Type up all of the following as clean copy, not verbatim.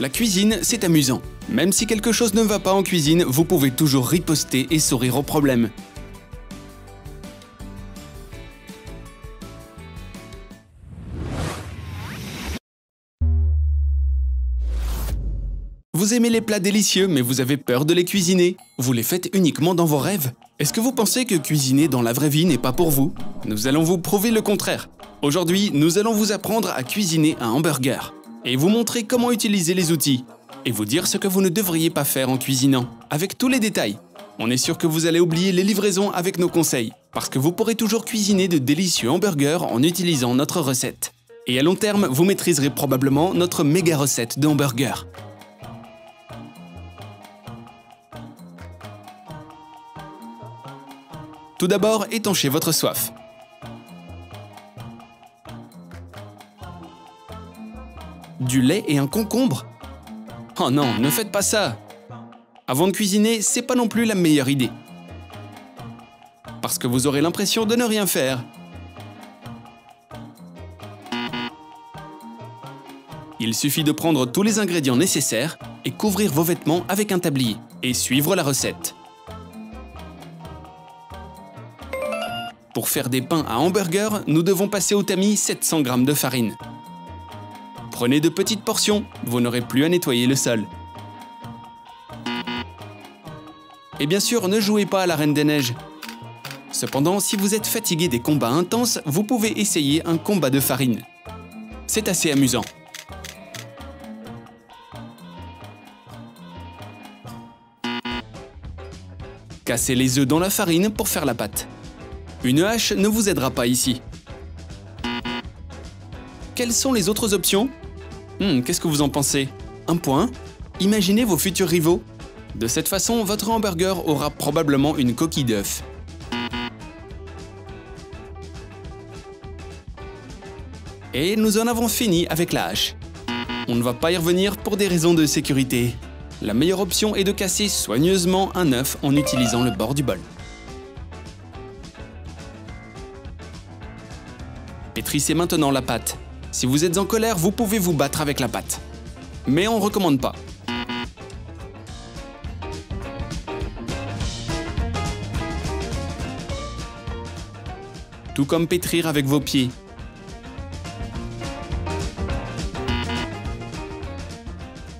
La cuisine, c'est amusant. Même si quelque chose ne va pas en cuisine, vous pouvez toujours riposter et sourire au problème. Vous aimez les plats délicieux, mais vous avez peur de les cuisiner. Vous les faites uniquement dans vos rêves. Est-ce que vous pensez que cuisiner dans la vraie vie n'est pas pour vous? Nous allons vous prouver le contraire. Aujourd'hui, nous allons vous apprendre à cuisiner un hamburger et vous montrer comment utiliser les outils et vous dire ce que vous ne devriez pas faire en cuisinant, avec tous les détails. On est sûr que vous allez oublier les livraisons avec nos conseils, parce que vous pourrez toujours cuisiner de délicieux hamburgers en utilisant notre recette. Et à long terme, vous maîtriserez probablement notre méga recette d'hamburger. Tout d'abord, étanchez votre soif. Du lait et un concombre? Oh non, ne faites pas ça! Avant de cuisiner, c'est pas non plus la meilleure idée. Parce que vous aurez l'impression de ne rien faire. Il suffit de prendre tous les ingrédients nécessaires et couvrir vos vêtements avec un tablier et suivre la recette. Pour faire des pains à hamburger, nous devons passer au tamis 700 g de farine. Prenez de petites portions, vous n'aurez plus à nettoyer le sol. Et bien sûr, ne jouez pas à la Reine des Neiges. Cependant, si vous êtes fatigué des combats intenses, vous pouvez essayer un combat de farine. C'est assez amusant. Cassez les œufs dans la farine pour faire la pâte. Une hache ne vous aidera pas ici. Quelles sont les autres options ? Qu'est-ce que vous en pensez? Un point? Imaginez vos futurs rivaux. De cette façon, votre hamburger aura probablement une coquille d'œuf. Et nous en avons fini avec la hache. On ne va pas y revenir pour des raisons de sécurité. La meilleure option est de casser soigneusement un œuf en utilisant le bord du bol. Pétrissez maintenant la pâte. Si vous êtes en colère, vous pouvez vous battre avec la pâte. Mais on ne recommande pas. Tout comme pétrir avec vos pieds.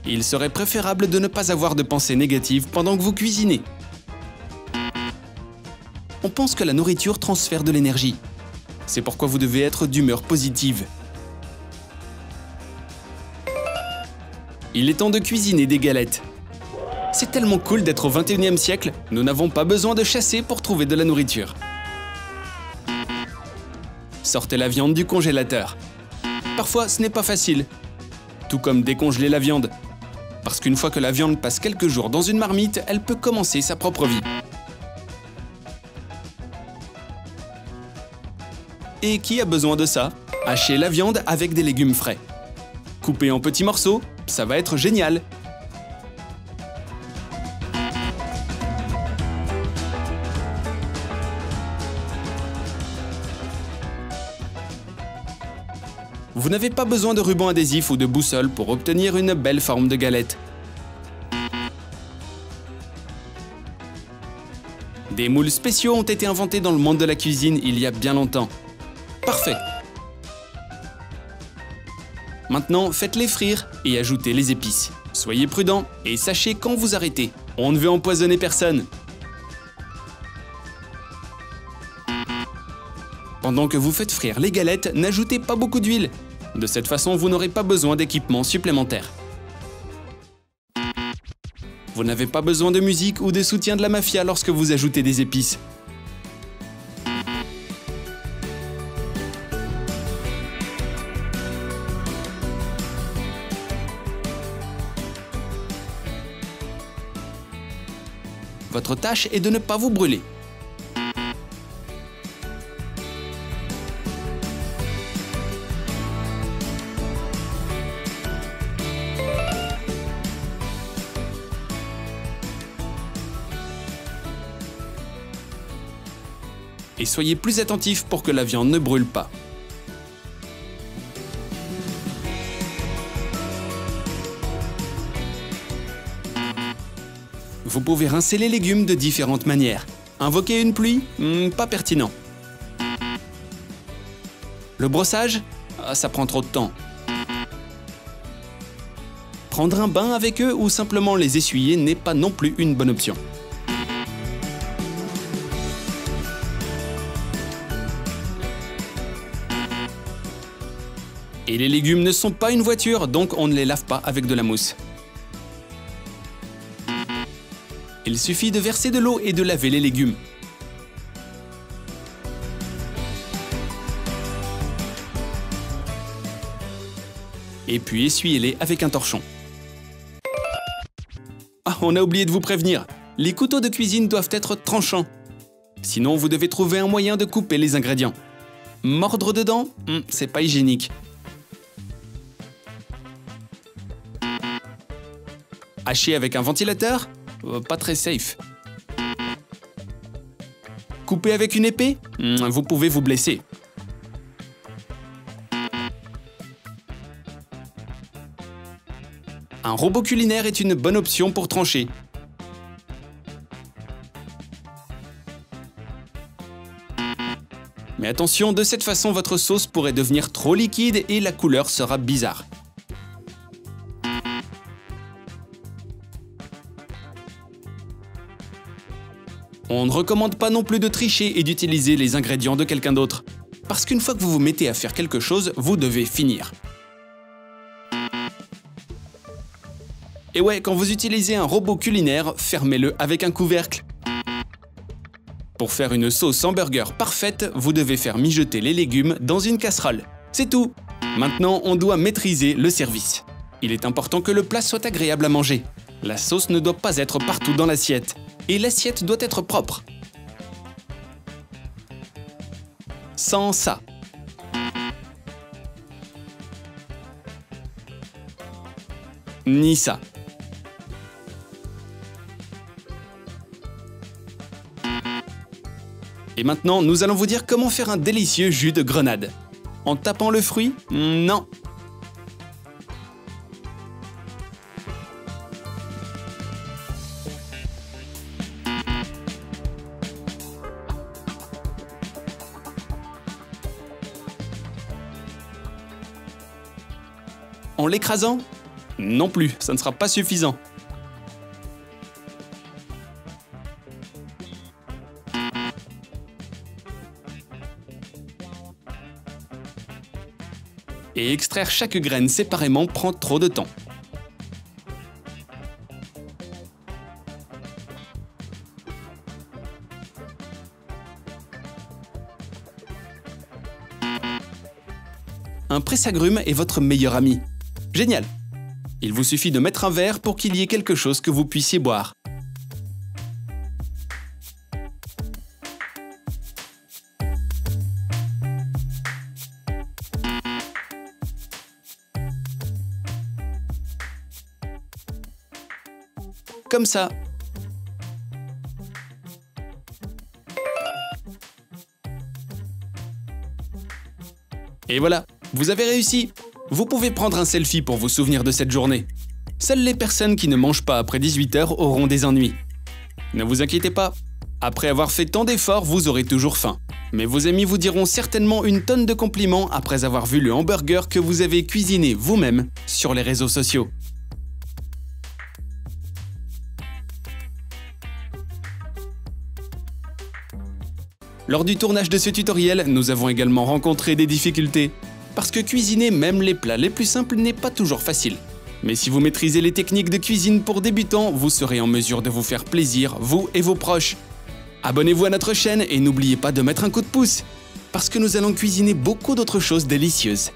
Il serait préférable de ne pas avoir de pensée négative pendant que vous cuisinez. On pense que la nourriture transfère de l'énergie. C'est pourquoi vous devez être d'humeur positive. Il est temps de cuisiner des galettes. C'est tellement cool d'être au 21e siècle, nous n'avons pas besoin de chasser pour trouver de la nourriture. Sortez la viande du congélateur. Parfois, ce n'est pas facile. Tout comme décongeler la viande. Parce qu'une fois que la viande passe quelques jours dans une marmite, elle peut commencer sa propre vie. Et qui a besoin de ça? Hachez la viande avec des légumes frais. Coupez en petits morceaux. Ça va être génial! Vous n'avez pas besoin de ruban adhésif ou de boussole pour obtenir une belle forme de galette. Des moules spéciaux ont été inventés dans le monde de la cuisine il y a bien longtemps. Parfait! Maintenant, faites-les frire et ajoutez les épices. Soyez prudent et sachez quand vous arrêtez. On ne veut empoisonner personne. Pendant que vous faites frire les galettes, n'ajoutez pas beaucoup d'huile. De cette façon, vous n'aurez pas besoin d'équipement supplémentaire. Vous n'avez pas besoin de musique ou de soutien de la mafia lorsque vous ajoutez des épices. Votre tâche est de ne pas vous brûler. Et soyez plus attentif pour que la viande ne brûle pas. Vous pouvez rincer les légumes de différentes manières. Invoquer une pluie, pas pertinent. Le brossage, ça prend trop de temps. Prendre un bain avec eux ou simplement les essuyer n'est pas non plus une bonne option. Et les légumes ne sont pas une voiture, donc on ne les lave pas avec de la mousse. Il suffit de verser de l'eau et de laver les légumes. Et puis essuyez-les avec un torchon. Ah, on a oublié de vous prévenir, les couteaux de cuisine doivent être tranchants. Sinon, vous devez trouver un moyen de couper les ingrédients. Mordre dedans, c'est pas hygiénique. Hacher avec un ventilateur, pas très safe. Couper avec une épée, vous pouvez vous blesser. Un robot culinaire est une bonne option pour trancher. Mais attention, de cette façon, votre sauce pourrait devenir trop liquide et la couleur sera bizarre. On ne recommande pas non plus de tricher et d'utiliser les ingrédients de quelqu'un d'autre. Parce qu'une fois que vous vous mettez à faire quelque chose, vous devez finir. Et ouais, quand vous utilisez un robot culinaire, fermez-le avec un couvercle. Pour faire une sauce hamburger parfaite, vous devez faire mijoter les légumes dans une casserole. C'est tout. Maintenant, on doit maîtriser le service. Il est important que le plat soit agréable à manger. La sauce ne doit pas être partout dans l'assiette. Et l'assiette doit être propre. Sans ça. Ni ça. Et maintenant, nous allons vous dire comment faire un délicieux jus de grenade. En tapant le fruit? Non. En l'écrasant? Non plus, ça ne sera pas suffisant. Et extraire chaque graine séparément prend trop de temps. Un presse-agrumes est votre meilleur ami. Génial! Il vous suffit de mettre un verre pour qu'il y ait quelque chose que vous puissiez boire. Comme ça. Et voilà, vous avez réussi! Vous pouvez prendre un selfie pour vous souvenir de cette journée. Seules les personnes qui ne mangent pas après 18 h auront des ennuis. Ne vous inquiétez pas, après avoir fait tant d'efforts, vous aurez toujours faim. Mais vos amis vous diront certainement une tonne de compliments après avoir vu le hamburger que vous avez cuisiné vous-même sur les réseaux sociaux. Lors du tournage de ce tutoriel, nous avons également rencontré des difficultés. Parce que cuisiner même les plats les plus simples n'est pas toujours facile. Mais si vous maîtrisez les techniques de cuisine pour débutants, vous serez en mesure de vous faire plaisir, vous et vos proches. Abonnez-vous à notre chaîne et n'oubliez pas de mettre un coup de pouce, parce que nous allons cuisiner beaucoup d'autres choses délicieuses.